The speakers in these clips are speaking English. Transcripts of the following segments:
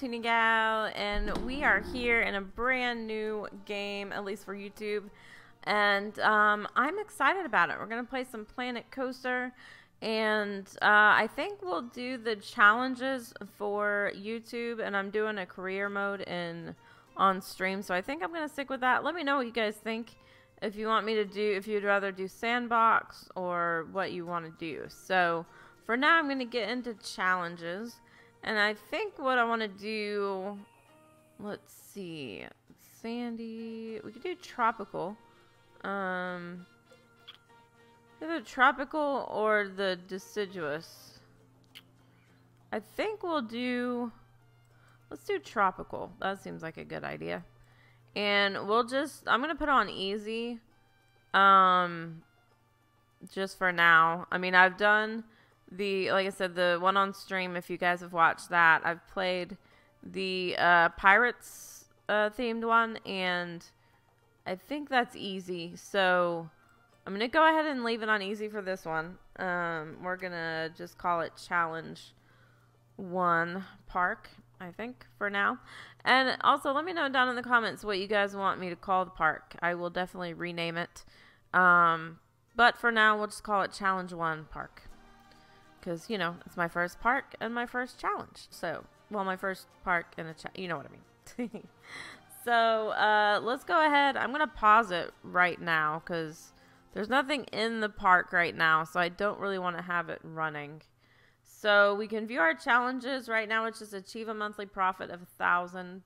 tuning out, and we are here in a brand new game, at least for YouTube, and I'm excited about it. We're gonna play some Planet Coaster, and I think we'll do the challenges for YouTube, and I'm doing a career mode on stream, so I think I'm gonna stick with that. Let me know what you guys think, if you want me to do, if you'd rather do sandbox or what you want to do. So for now, I'm gonna get into challenges. And I think what I want to do, let's see, sandy, we could do tropical, either tropical or the deciduous. I think we'll do, let's do tropical, that seems like a good idea. And we'll just, I'm going to put on easy, just for now. I mean, I've done the, like I said, the one on stream, if you guys have watched that, I've played the Pirates themed one, and I think that's easy. So I'm going to go ahead and leave it on easy for this one. We're going to just call it Challenge 1 Park, I think, for now. And also, let me know down in the comments what you guys want me to call the park. I will definitely rename it. But for now, we'll just call it Challenge 1 Park. Because, you know, it's my first park and my first challenge. So, well, my first park and a challenge. You know what I mean. So, let's go ahead. I'm going to pause it right now because there's nothing in the park right now. So, I don't really want to have it running. So, we can view our challenges right now, which is achieve a monthly profit of $1,000.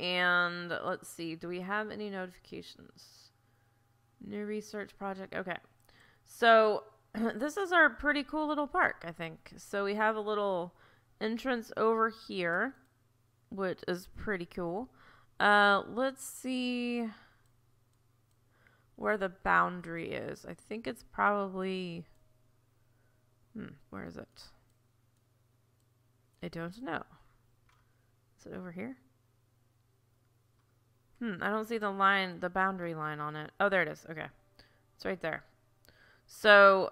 And let's see. Do we have any notifications? New research project. Okay. So this is our pretty cool little park, I think. So we have a little entrance over here, which is pretty cool. Let's see where the boundary is. I think it's probably, where is it? I don't know. Is it over here? I don't see the line, the boundary line on it. Oh, there it is. Okay. It's right there. So,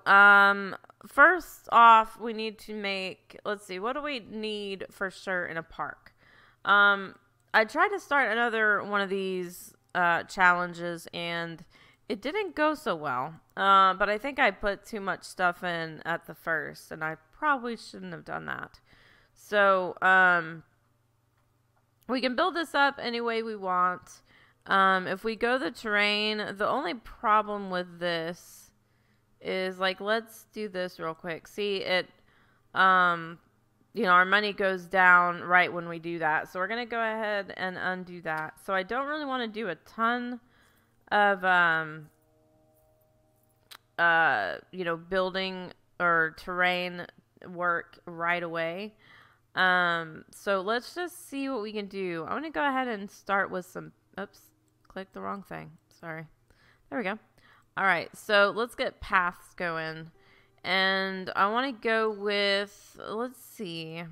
first off, we need to make, let's see, what do we need for sure in a park? I tried to start another one of these, challenges, and it didn't go so well. But I think I put too much stuff in at the first, and I probably shouldn't have done that. So, we can build this up any way we want. If we go the terrain, the only problem with this is, like, let's do this real quick. See, it, you know, our money goes down right when we do that. So we're going to go ahead and undo that. So I don't really want to do a ton of, you know, building or terrain work right away. So let's just see what we can do. I'm going to go ahead and start with some, oops, clicked the wrong thing. Sorry. There we go. All right, so let's get paths going, and I want to go with, let's see,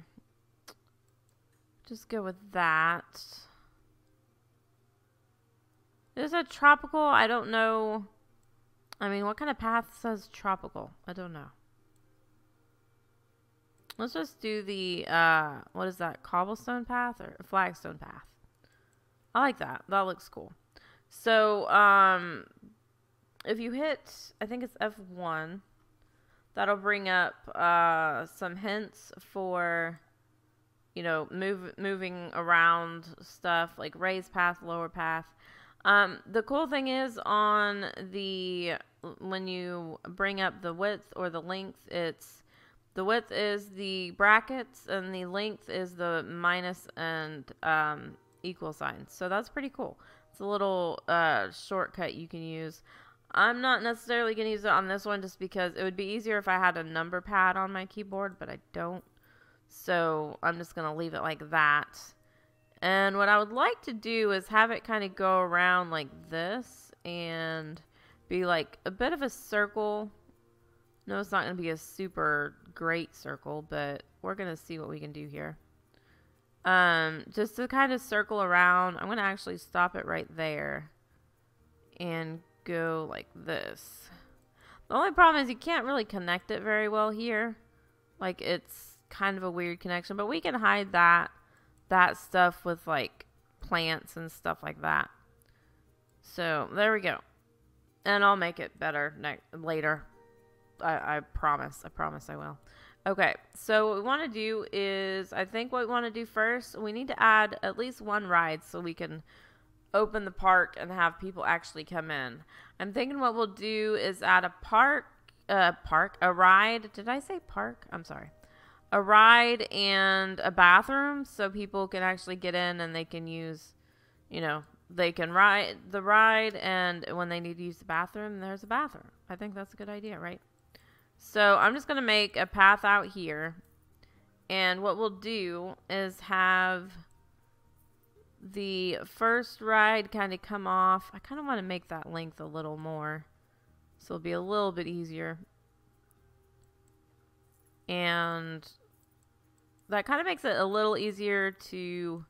just go with that. Is that tropical? I don't know. I mean, what kind of path says tropical? I don't know. Let's just do the, what is that, cobblestone path or flagstone path? I like that. That looks cool. So, if you hit, I think it's F1, that'll bring up some hints for, you know, moving around stuff like raised path, lower path. The cool thing is on the, when you bring up the width or the length, it's, the width is the brackets and the length is the minus and equal signs. So that's pretty cool. It's a little shortcut you can use. I'm not necessarily going to use it on this one just because it would be easier if I had a number pad on my keyboard, but I don't. So I'm just going to leave it like that. And what I would like to do is have it kind of go around like this and be like a bit of a circle. No, it's not going to be a super great circle, but we're going to see what we can do here. Just to kind of circle around, I'm going to actually stop it right there and go like this. The only problem is you can't really connect it very well here. Like, it's kind of a weird connection, but we can hide that stuff with like plants and stuff like that. So there we go. And I'll make it better later. I promise. I promise I will. Okay, so what we want to do is, I think what we want to do first, we need to add at least one ride so we can open the park and have people actually come in. I'm thinking what we'll do is add a ride. Did I say park? I'm sorry. A ride and a bathroom so people can actually get in and they can use, you know, they can ride the ride, and when they need to use the bathroom, there's a bathroom. I think that's a good idea, right? So I'm just going to make a path out here, and what we'll do is have the first ride kind of come off. I kind of want to make that length a little more, so it'll be a little bit easier. And that kind of makes it a little easier to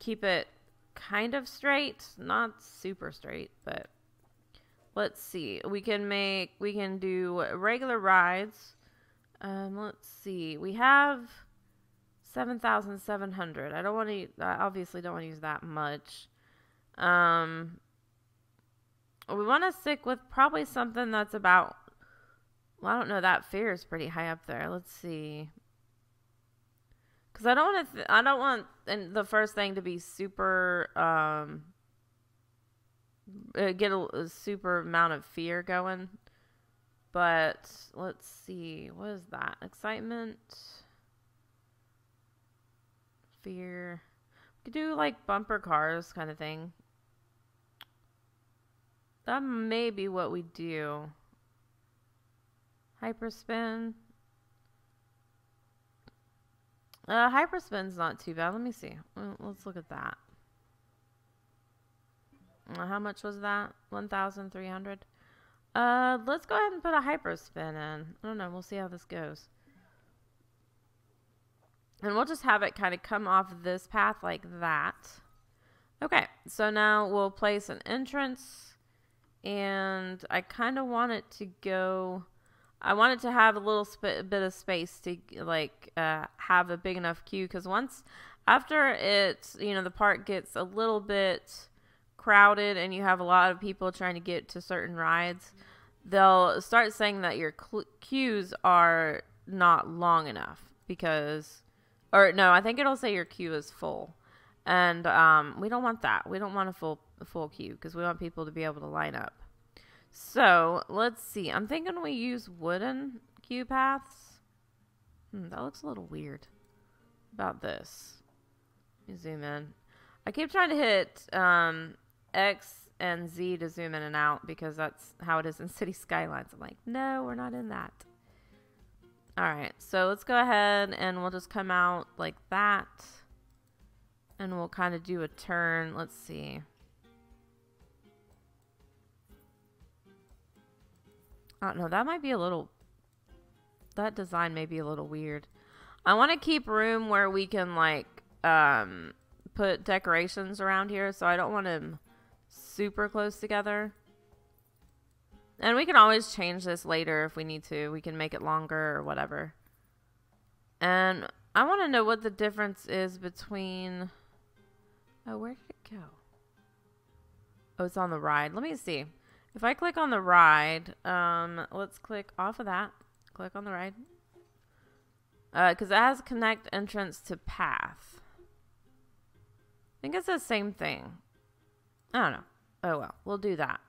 keep it kind of straight, not super straight, but... Let's see. We can do regular rides. Let's see. We have 7,700. I don't want to, obviously don't want to use that much. We want to stick with probably something that's about, well, I don't know. That fare is pretty high up there. Let's see. Cause I don't want to, I don't want the first thing to be super, get a super amount of fear going. But let's see, what is that? Excitement, fear. We could do like bumper cars kind of thing. That may be what we do. Hyperspin. Hyperspin's not too bad. Let me see. Let's look at that. How much was that? 1,300. Let's go ahead and put a hyperspin in. I don't know. We'll see how this goes. And we'll just have it kind of come off this path like that. Okay. So now we'll place an entrance. And I kind of want it to go... I want it to have a little bit of space to like have a big enough queue. Because once... After it's... You know, the park gets a little bit... crowded and you have a lot of people trying to get to certain rides, they'll start saying that your queues are not long enough because, or no, I think it'll say your queue is full, and we don't want that. We don't want a full queue because we want people to be able to line up. So let's see. I'm thinking we use wooden queue paths. That looks a little weird about this. Let me zoom in. I keep trying to hit X and Z to zoom in and out because that's how it is in City Skylines. I'm like, no, we're not in that. All right, so let's go ahead and we'll just come out like that. And we'll kind of do a turn. Let's see. I don't know. That might be a little... That design may be a little weird. I want to keep room where we can, like... put decorations around here, so I don't want them super close together. And we can always change this later if we need to. We can make it longer or whatever. And I want to know what the difference is between... Oh, where did it go? Oh, it's on the ride. Let me see. If I click on the ride, let's click off of that. Click on the ride. Because it has connect entrance to path. I think it's the same thing. I don't know. Oh, well. We'll do that.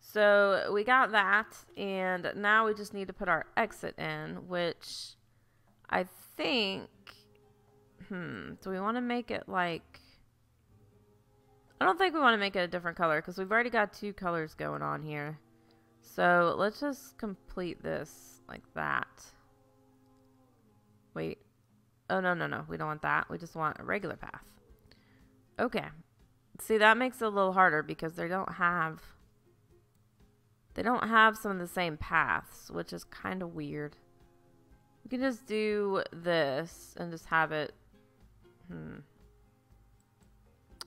So, we got that. And now we just need to put our exit in, which I think... Do we want to make it like... I don't think we want to make it a different color because we've already got two colors going on here. So, let's just complete this like that. Wait. Oh, no, no, no. We don't want that. We just want a regular path. Okay. See, that makes it a little harder because they don't have some of the same paths, which is kind of weird. We can just do this and just have it. I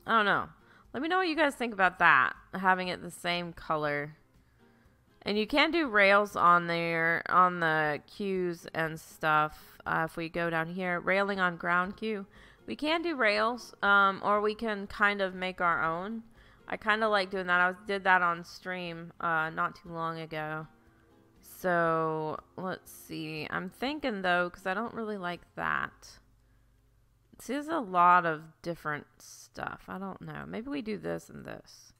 don't know. Let me know what you guys think about that. Having it the same color. And you can do rails on there, on the queues and stuff. If we go down here, railing on ground queue, we can do rails, or we can kind of make our own. I kind of like doing that. I did that on stream not too long ago. So let's see. I'm thinking though, because I don't really like that. See, there's a lot of different stuff. I don't know. Maybe we do this and this.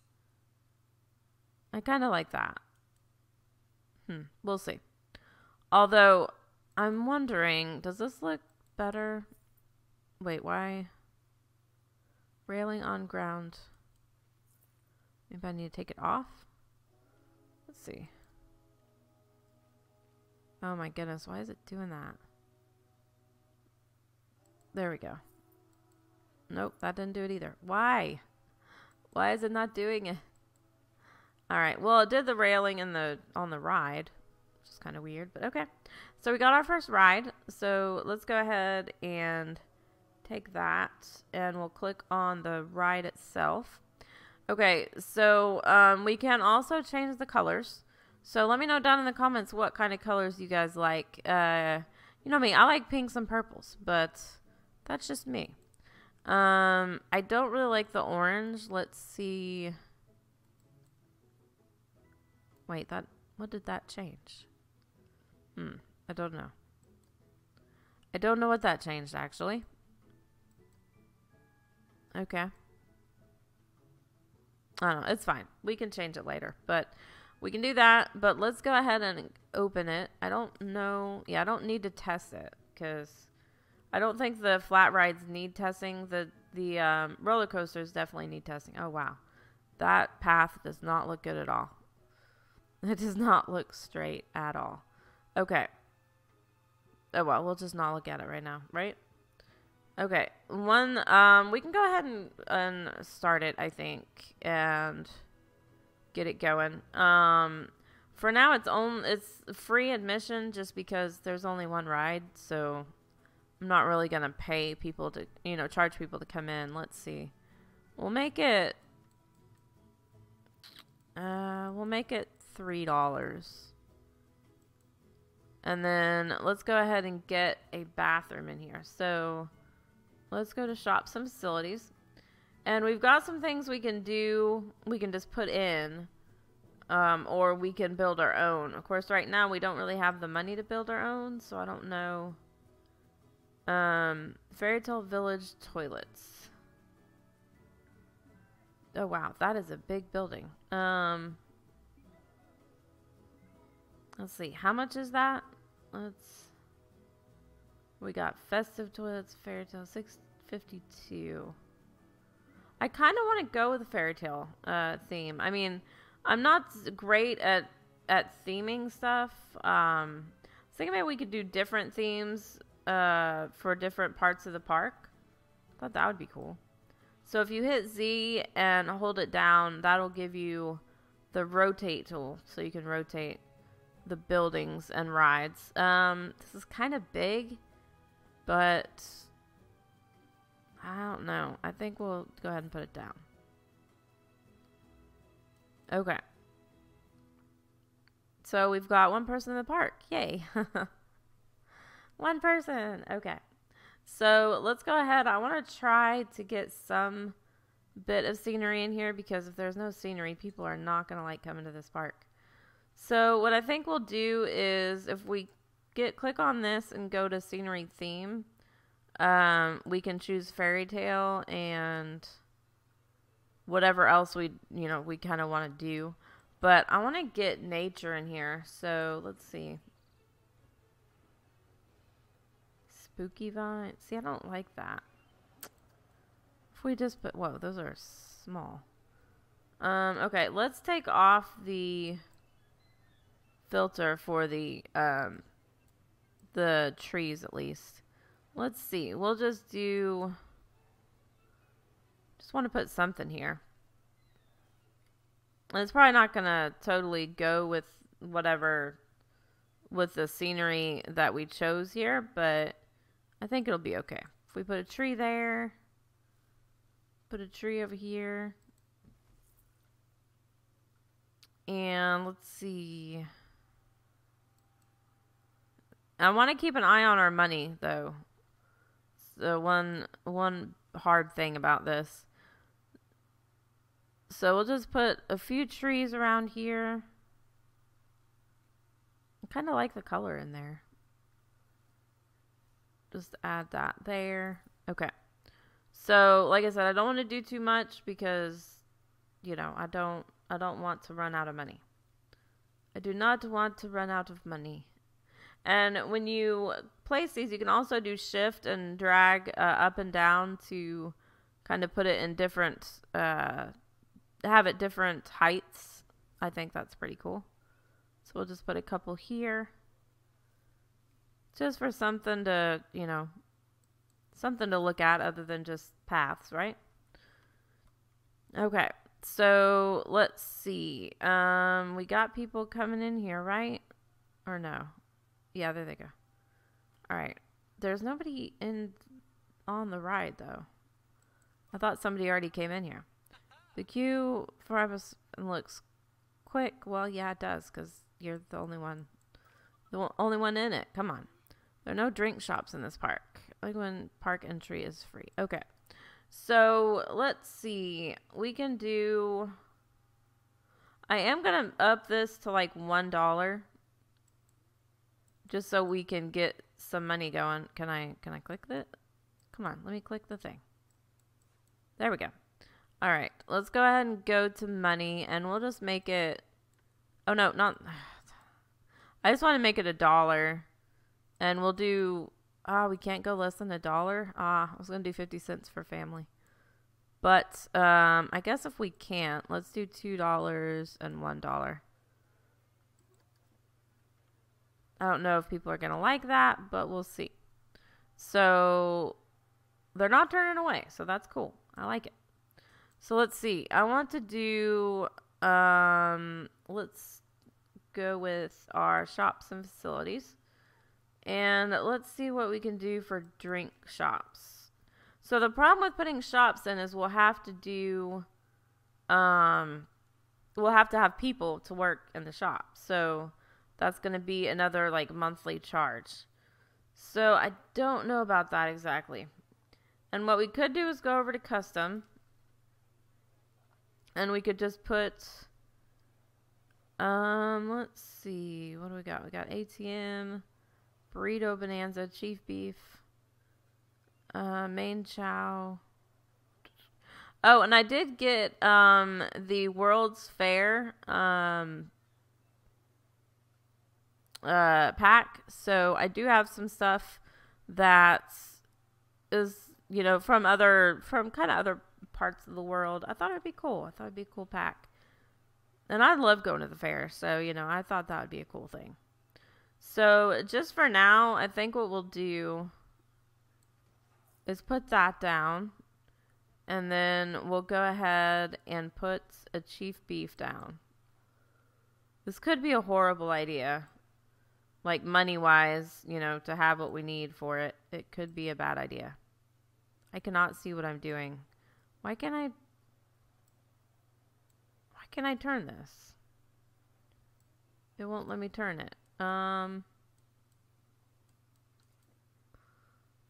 I kind of like that. We'll see. Although, I'm wondering, does this look better? Wait, why? Railing on ground. Maybe I need to take it off? Let's see. Oh my goodness, why is it doing that? There we go. Nope, that didn't do it either. Why? Why is it not doing it? All right, well, it did the railing in the on the ride, which is kind of weird, but okay. So we got our first ride, so let's go ahead and take that, and we'll click on the ride itself. Okay, so we can also change the colors. So let me know down in the comments what kind of colors you guys like. You know me, I like pinks and purples, but that's just me. I don't really like the orange. Let's see... Wait, that, what did that change? I don't know. I don't know what that changed, actually. Okay. I don't know, it's fine. We can change it later, but we can do that, but let's go ahead and open it. I don't know, yeah, I don't need to test it, because I don't think the flat rides need testing. The roller coasters definitely need testing. Oh, wow. That path does not look good at all. It does not look straight at all. Okay. Oh, well, we'll just not look at it right now, right? Okay. One, we can go ahead and start it, I think, and get it going. For now, it's free admission just because there's only one ride, so I'm not really going to pay people to, you know, charge people to come in. Let's see. We'll make it, $3. And then let's go ahead and get a bathroom in here. So let's go to shops and facilities. And we've got some things we can do. We can just put in, or we can build our own. Of course, right now we don't really have the money to build our own, so I don't know. Fairy Tale Village toilets. Oh wow, that is a big building. Let's see, how much is that? We got festive toilets, fairy tale, $6.52. I kind of want to go with the fairy tale theme. I mean, I'm not great at theming stuff. I was thinking maybe we could do different themes for different parts of the park. I thought that would be cool. So if you hit Z and hold it down, that'll give you the rotate tool, so you can rotate the buildings and rides. This is kind of big, but I don't know. I think we'll go ahead and put it down. Okay. So we've got one person in the park. Yay. One person. Okay. So let's go ahead. I want to try to get some bit of scenery in here, because if there's no scenery, people are not going to like coming to this park. So what I think we'll do is if we click on this and go to scenery theme, we can choose fairy tale and whatever else we kind of want to do. But I want to get nature in here. So let's see. Spooky vine. See, I don't like that. If we just put, whoa, those are small. Okay, let's take off the filter for the trees, at least. Let's see, we'll just do, just want to put something here. And it's probably not gonna totally go with whatever, with the scenery that we chose here, but I think it'll be okay. If we put a tree there, put a tree over here. And Let's see. I want to keep an eye on our money, though. So one hard thing about this. So we'll just put a few trees around here. I kind of like the color in there. Just add that there. Okay. So, like I said, I don't want to do too much because, you know, I don't want to run out of money. I do not want to run out of money. And when you place these, you can also do shift and drag up and down to kind of put it in different, have it different heights. I think that's pretty cool. So we'll just put a couple here. Just for something to, you know, something to look at other than just paths, right? Okay, so let's see. We got people coming in here, right? Or no? Yeah, there they go. All right. There's nobody in on the ride, though. I thought somebody already came in here. The queue for Hyperspin looks quick. Well, yeah, it does, because you're the only one. The only one in it. Come on. There are no drink shops in this park. Like when park entry is free. Okay. So let's see. We can do. I am going to up this to like $1. Just so we can get some money going. Can I click that? Come on. Let me click the thing. There we go. All right. Let's go ahead and go to money. And we'll just make it. Oh, no. Not. I just want to make it $1, and we'll do, we can't go less than $1. I was going to do 50 cents for family, but, I guess if we can't, let's do $2 and $1. I don't know if people are going to like that, but we'll see. So they're not turning away. So that's cool. I like it. So let's see. I want to do, let's go with our shops and facilities, and let's see what we can do for drink shops. So the problem with putting shops in is we'll have to do we'll have to have people to work in the shop, so that's going to be another like monthly charge. So I don't know about that exactly. And what we could do is go over to custom, and we could just put let's see. What do we got? We got ATM, Burrito Bonanza, Chief Beef, Main Chow. Oh, and I did get, the World's Fair, pack. So I do have some stuff that is, you know, from kind of other parts of the world. I thought it'd be cool. I thought it'd be a cool pack. And I love going to the fair, so, you know, I thought that would be a cool thing. So, just for now, I think what we'll do is put that down. And then we'll go ahead and put a Chief Beef down. This could be a horrible idea. Like, money-wise, you know, to have what we need for it. It could be a bad idea. I cannot see what I'm doing. Why can't I... Can I turn this? It won't let me turn it.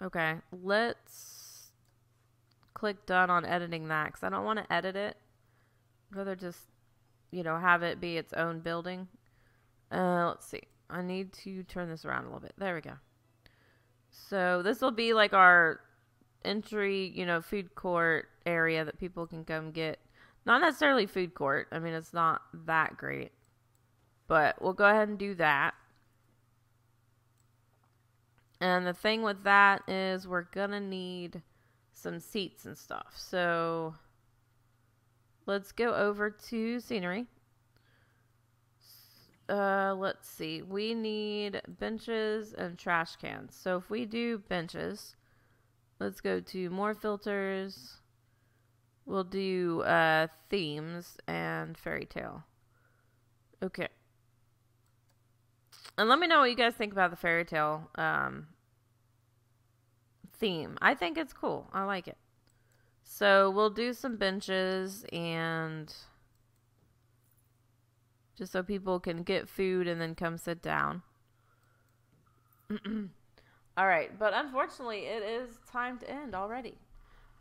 Okay, let's click done on editing that, because I don't want to edit it. I'd rather just, you know, have it be its own building. Let's see. I need to turn this around a little bit. There we go. So this will be like our entry, you know, food court area that people can come get. Not necessarily food court. I mean, it's not that great. But we'll go ahead and do that. And the thing with that is we're going to need some seats and stuff. So let's go over to scenery. Let's see. We need benches and trash cans. So if we do benches, let's go to more filters. We'll do themes and fairy tale. Okay. And let me know what you guys think about the fairy tale theme. I think it's cool. I like it. So we'll do some benches and just so people can get food and then come sit down. All right, but unfortunately, it is time to end already.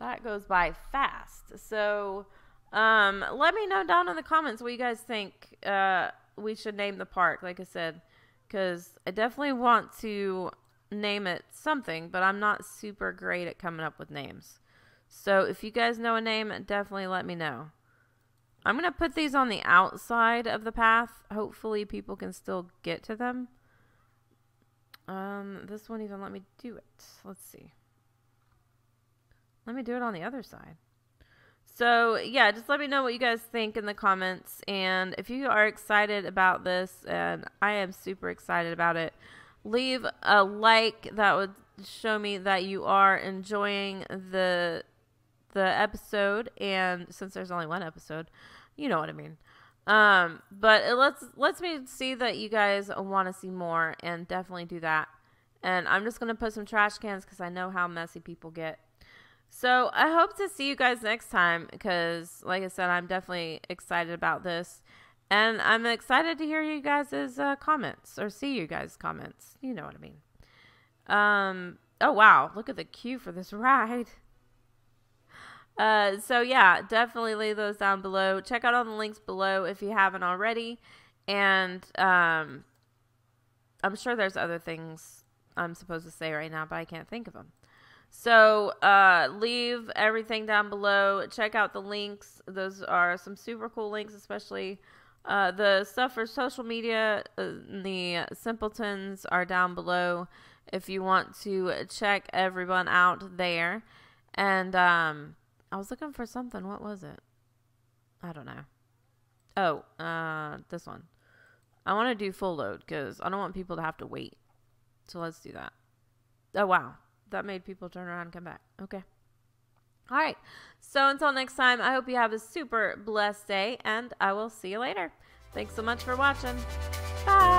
That goes by fast. So let me know down in the comments what you guys think we should name the park, like I said, because I definitely want to name it something, but I'm not super great at coming up with names. So if you guys know a name, definitely let me know. I'm going to put these on the outside of the path. Hopefully people can still get to them. This one even let me do it. Let's see. Let me do it on the other side. So, yeah, just let me know what you guys think in the comments. And if you are excited about this, and I am super excited about it, leave a like. That would show me that you are enjoying the episode. And since there's only one episode, you know what I mean. But it lets me see that you guys want to see more, and definitely do that. And I'm just going to put some trash cans because I know how messy people get. So I hope to see you guys next time, because like I said, I'm definitely excited about this, and I'm excited to hear you guys' comments, or see you guys' comments. You know what I mean. Oh, wow. Look at the queue for this ride. So yeah, definitely leave those down below. Check out all the links below if you haven't already. And I'm sure there's other things I'm supposed to say right now, but I can't think of them. So leave everything down below. Check out the links. Those are some super cool links, especially the stuff for social media. The Simpletons are down below if you want to check everyone out there. And I was looking for something. What was it? I don't know. Oh, this one. I want to do full load because I don't want people to have to wait. So let's do that. Oh, wow. That made people turn around and come back. Okay. All right. So until next time, I hope you have a super blessed day, and I will see you later. Thanks so much for watching. Bye.